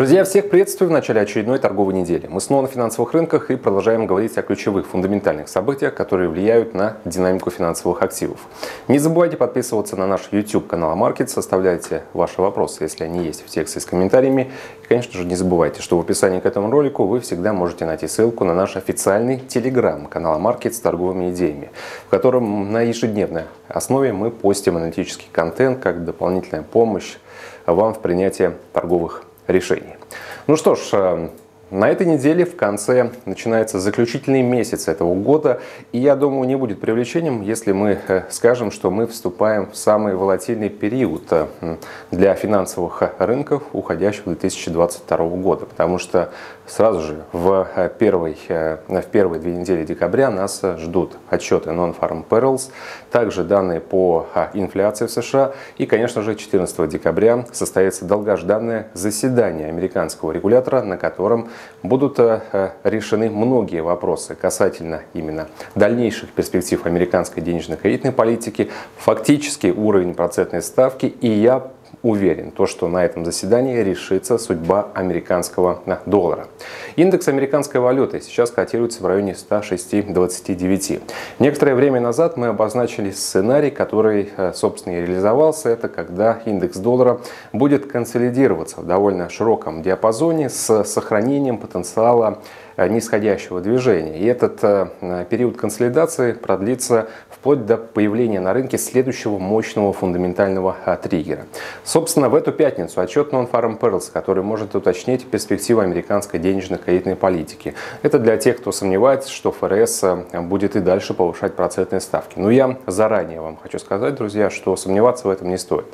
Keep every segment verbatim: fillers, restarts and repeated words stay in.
Друзья, всех приветствую в начале очередной торговой недели. Мы снова на финансовых рынках и продолжаем говорить о ключевых фундаментальных событиях, которые влияют на динамику финансовых активов. Не забывайте подписываться на наш YouTube-канал AMarkets, оставляйте ваши вопросы, если они есть, в тексте с комментариями. И, конечно же, не забывайте, что в описании к этому ролику вы всегда можете найти ссылку на наш официальный телеграм-канал AMarkets с торговыми идеями, в котором на ежедневной основе мы постим аналитический контент как дополнительная помощь вам в принятии торговых решений. Ну что ж, на этой неделе в конце начинается заключительный месяц этого года, и я думаю, не будет преувеличением, если мы скажем, что мы вступаем в самый волатильный период для финансовых рынков уходящего две тысячи двадцать второго года, потому что сразу же в, первой, в первые две недели декабря нас ждут отчеты Nonfarm Payrolls, также данные по инфляции в США. И, конечно же, четырнадцатого декабря состоится долгожданное заседание американского регулятора, на котором будут решены многие вопросы касательно именно дальнейших перспектив американской денежно-кредитной политики, фактически уровень процентной ставки, и я уверен, то, что на этом заседании решится судьба американского доллара. Индекс американской валюты сейчас котируется в районе ста шести двадцати девяти. Некоторое время назад мы обозначили сценарий, который, собственно, и реализовался. Это когда индекс доллара будет консолидироваться в довольно широком диапазоне с сохранением потенциала нисходящего движения. И этот период консолидации продлится вплоть до появления на рынке следующего мощного фундаментального триггера. Собственно, в эту пятницу отчет Nonfarm Payrolls, который может уточнить перспективы американской денежно-кредитной политики. Это для тех, кто сомневается, что ФРС будет и дальше повышать процентные ставки. Но я заранее вам хочу сказать, друзья, что сомневаться в этом не стоит.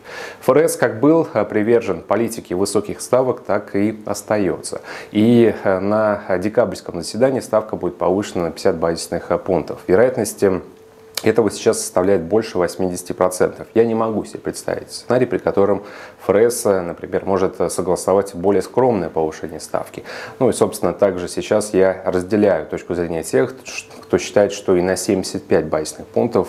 ФРС как был привержен политике высоких ставок, так и остается. И на декабре на заседании ставка будет повышена на пятьдесят базисных пунктов. Вероятность этого сейчас составляет больше восьмидесяти процентов. Я не могу себе представить сценарий, при котором ФРС, например, может согласовать более скромное повышение ставки. Ну и, собственно, также сейчас я разделяю точку зрения тех, кто считает, что и на семьдесят пять базисных пунктов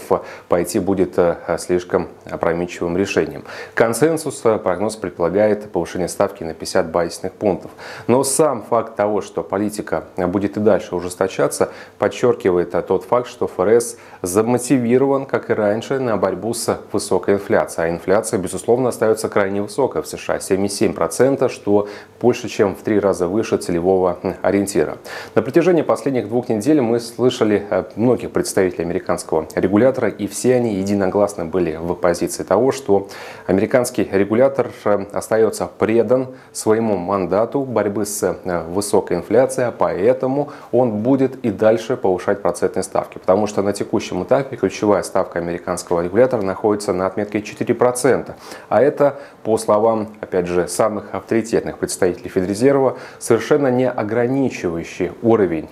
пойти будет слишком опрометчивым решением. Консенсус, прогноз предполагает повышение ставки на пятьдесят базисных пунктов. Но сам факт того, что политика будет и дальше ужесточаться, подчеркивает тот факт, что ФРС замотивирован, как и раньше, на борьбу с высокой инфляцией. А инфляция, безусловно, остается крайне высокой в США. семь и семь десятых процента, что больше, чем в три раза выше целевого ориентира. На протяжении последних двух недель мы слышали многих представителей американского регулятора, и все они единогласно были в позиции того, что американский регулятор остается предан своему мандату борьбы с высокой инфляцией, а поэтому он будет и дальше повышать процентные ставки. Потому что на текущем этапе ключевая ставка американского регулятора находится на отметке четыре процента. А это, по словам, опять же, самых авторитетных представителей Федрезерва, совершенно не ограничивающий уровень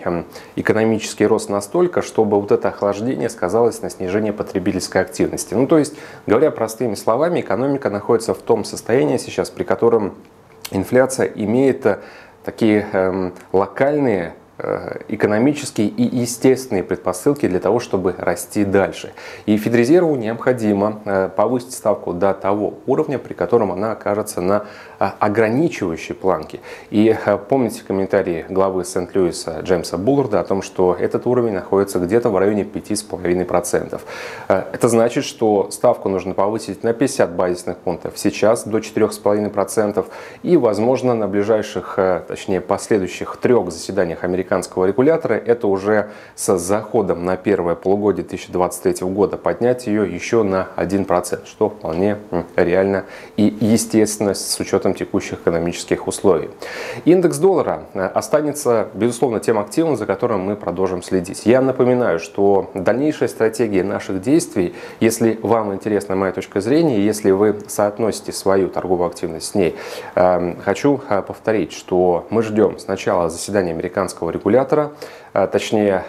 экономический рост настолько, чтобы вот это охлаждение сказалось на снижении потребительской активности. Ну, то есть, говоря простыми словами, экономика находится в том состоянии сейчас, при котором инфляция имеет такие эм, локальные экономические и естественные предпосылки для того, чтобы расти дальше. И Федрезерву необходимо повысить ставку до того уровня, при котором она окажется на ограничивающей планке. И помните комментарии главы Сент-Луиса Джеймса Булларда о том, что этот уровень находится где-то в районе пяти с половиной процентов. Это значит, что ставку нужно повысить на пятьдесят базисных пунктов сейчас до четырёх с половиной процентов, и, возможно, на ближайших, точнее, последующих трех заседаниях американских американского регулятора, это уже с заходом на первое полугодие две тысячи двадцать третьего года поднять ее еще на один процент, что вполне реально и естественно с учетом текущих экономических условий. Индекс доллара останется, безусловно, тем активом, за которым мы продолжим следить. Я напоминаю, что дальнейшая стратегия наших действий, если вам интересна моя точка зрения, если вы соотносите свою торговую активность с ней, хочу повторить, что мы ждем сначала заседания американского регулятора, точнее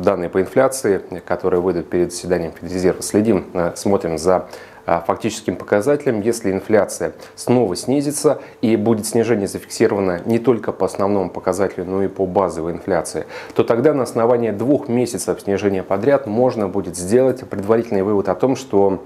данные по инфляции, которые выйдут перед заседанием Федрезерва. Следим, смотрим за фактическим показателем. Если инфляция снова снизится и будет снижение зафиксировано не только по основному показателю, но и по базовой инфляции, то тогда на основании двух месяцев снижения подряд можно будет сделать предварительный вывод о том, что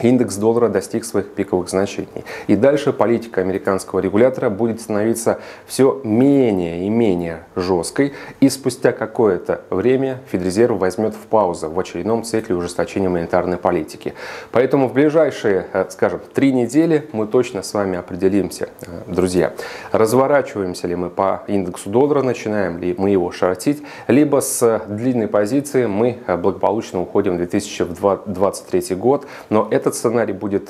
индекс доллара достиг своих пиковых значений. И дальше политика американского регулятора будет становиться все менее и менее жесткой. И спустя какое-то время Федрезерв возьмет в паузу в очередном цикле ужесточения монетарной политики. Поэтому в ближайшие, скажем, три недели мы точно с вами определимся, друзья. Разворачиваемся ли мы по индексу доллара, начинаем ли мы его шортить, либо с длинной позиции мы благополучно уходим в две тысячи двадцать третий год. Но это Этот сценарий будет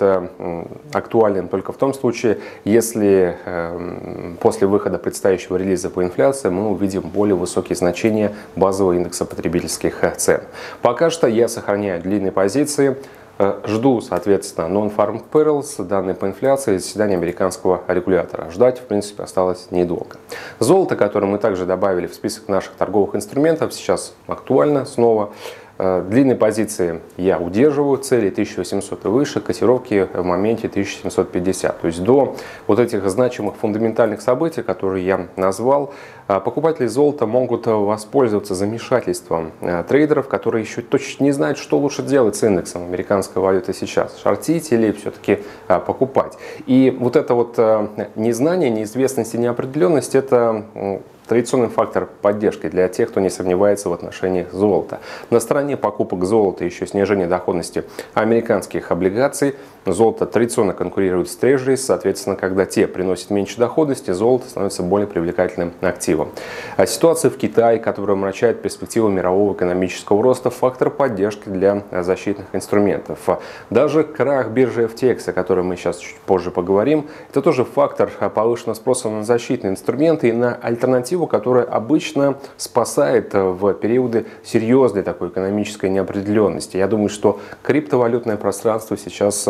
актуален только в том случае, если после выхода предстоящего релиза по инфляции мы увидим более высокие значения базового индекса потребительских цен. Пока что я сохраняю длинные позиции. Жду, соответственно, Nonfarm Payrolls, данные по инфляции, заседания американского регулятора. Ждать, в принципе, осталось недолго. Золото, которое мы также добавили в список наших торговых инструментов, сейчас актуально снова. Длинные позиции я удерживаю, цели тысяча восемьсот и выше, котировки в моменте тысяча семьсот пятьдесят. То есть до вот этих значимых фундаментальных событий, которые я назвал, покупатели золота могут воспользоваться замешательством трейдеров, которые еще точно не знают, что лучше делать с индексом американской валюты сейчас, шортить или все-таки покупать. И вот это вот незнание, неизвестность и неопределенность – это традиционный фактор поддержки для тех, кто не сомневается в отношении золота. На стороне покупок золота еще снижение доходности американских облигаций. Золото традиционно конкурирует с трежерис, соответственно, когда те приносят меньше доходности, золото становится более привлекательным активом. А ситуация в Китае, которая омрачает перспективу мирового экономического роста, фактор поддержки для защитных инструментов. Даже крах биржи эф ти экс, о котором мы сейчас чуть позже поговорим, это тоже фактор повышенного спроса на защитные инструменты и на альтернативу, которая обычно спасает в периоды серьезной такой экономической неопределенности. Я думаю, что криптовалютное пространство сейчас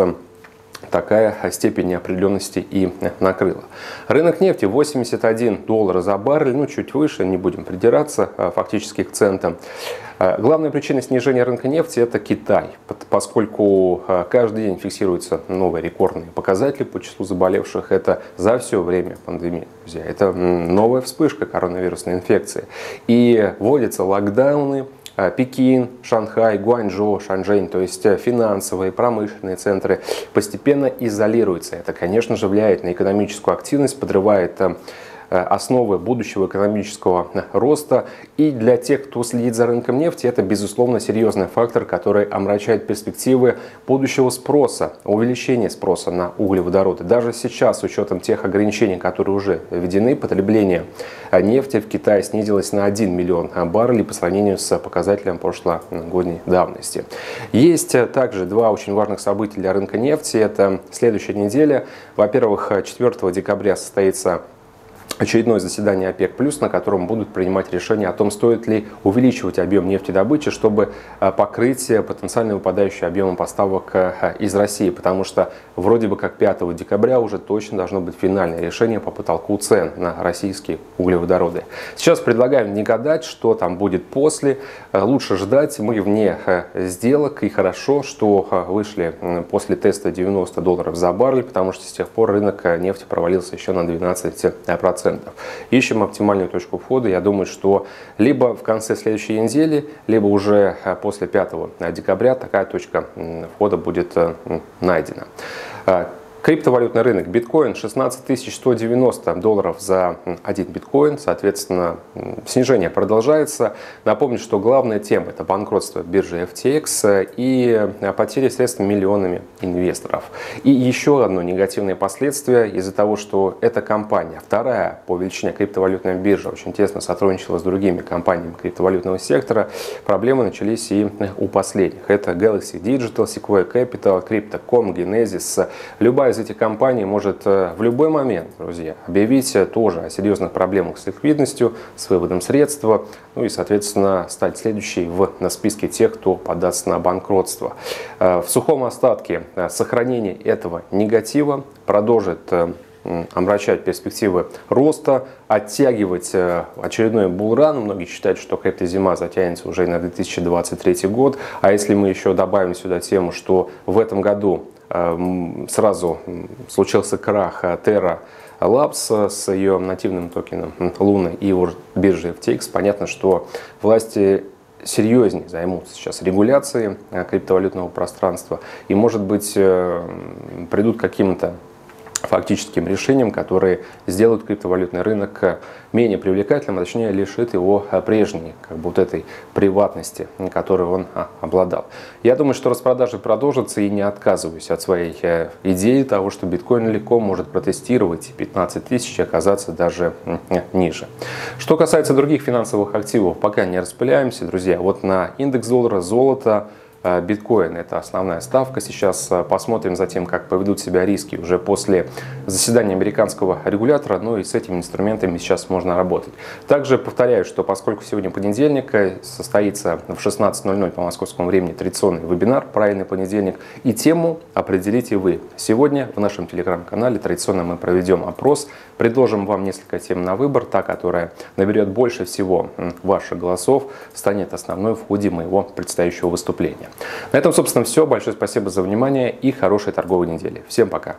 такая степень неопределенности и накрыла. Рынок нефти восемьдесят один доллар за баррель, ну чуть выше, не будем придираться фактически к центам. Главная причина снижения рынка нефти – это Китай, поскольку каждый день фиксируются новые рекордные показатели по числу заболевших. Это за все время пандемии, друзья. Это новая вспышка коронавирусной инфекции. И вводятся локдауны. Пекин, Шанхай, Гуанчжоу, Шэньчжэнь, то есть финансовые, промышленные центры постепенно изолируются. Это, конечно же, влияет на экономическую активность, подрывает основы будущего экономического роста. И для тех, кто следит за рынком нефти, это, безусловно, серьезный фактор, который омрачает перспективы будущего спроса, увеличения спроса на углеводороды. Даже сейчас, с учетом тех ограничений, которые уже введены, потребление нефти в Китае снизилось на один миллион баррелей по сравнению с показателем прошлогодней давности. Есть также два очень важных события для рынка нефти. Это следующая неделя. Во-первых, четвёртого декабря состоится очередное заседание ОПЕК плюс, на котором будут принимать решение о том, стоит ли увеличивать объем нефтедобычи, чтобы покрыть потенциально выпадающие объемы поставок из России. Потому что вроде бы как пятого декабря уже точно должно быть финальное решение по потолку цен на российские углеводороды. Сейчас предлагаем не гадать, что там будет после. Лучше ждать. Мы вне сделок. И хорошо, что вышли после теста девяносто долларов за баррель, потому что с тех пор рынок нефти провалился еще на двенадцать процентов. Ищем оптимальную точку входа. Я думаю, что либо в конце следующей недели, либо уже после пятого декабря такая точка входа будет найдена. Криптовалютный рынок. Биткоин шестнадцать тысяч сто девяносто долларов за один биткоин. Соответственно, снижение продолжается. Напомню, что главная тема – это банкротство биржи эф ти экс и потери средств миллионами инвесторов. И еще одно негативное последствие из-за того, что эта компания, вторая по величине криптовалютная биржа, очень тесно сотрудничала с другими компаниями криптовалютного сектора, проблемы начались и у последних. Это Galaxy Digital, Sequoia Capital, Crypto точка com, Genesis. Любая из этих компаний может в любой момент, друзья, объявить тоже о серьезных проблемах с ликвидностью, с выводом средств, ну и, соответственно, стать следующей в на списке тех, кто подастся на банкротство. В сухом остатке сохранение этого негатива продолжит омрачать перспективы роста, оттягивать очередной буллран. Многие считают, что криптозима затянется уже на две тысячи двадцать третий год. А если мы еще добавим сюда тему, что в этом году сразу случился крах Terra Labs с ее нативным токеном Luna и биржи эф ти экс, понятно, что власти серьезнее займутся сейчас регуляцией криптовалютного пространства и, может быть, придут к каким-то фактическим решениям, которые сделают криптовалютный рынок менее привлекательным, а точнее лишит его прежней, как бы вот этой приватности, которой он обладал. Я думаю, что распродажи продолжатся, и не отказываюсь от своей идеи того, что биткоин легко может протестировать пятнадцать тысяч и оказаться даже ниже. Что касается других финансовых активов, пока не распыляемся, друзья. Вот на индекс доллара, золото, биткоин — это основная ставка. Сейчас посмотрим за тем, как поведут себя риски уже после заседания американского регулятора. Ну и с этими инструментами сейчас можно работать. Также повторяю, что поскольку сегодня понедельник, состоится в шестнадцать ноль-ноль по московскому времени традиционный вебинар «Правильный понедельник». И тему определите вы. Сегодня в нашем телеграм-канале традиционно мы проведем опрос. Предложим вам несколько тем на выбор. Та, которая наберет больше всего ваших голосов, станет основной в ходе моего предстоящего выступления. На этом, собственно, все. Большое спасибо за внимание и хорошей торговой недели. Всем пока!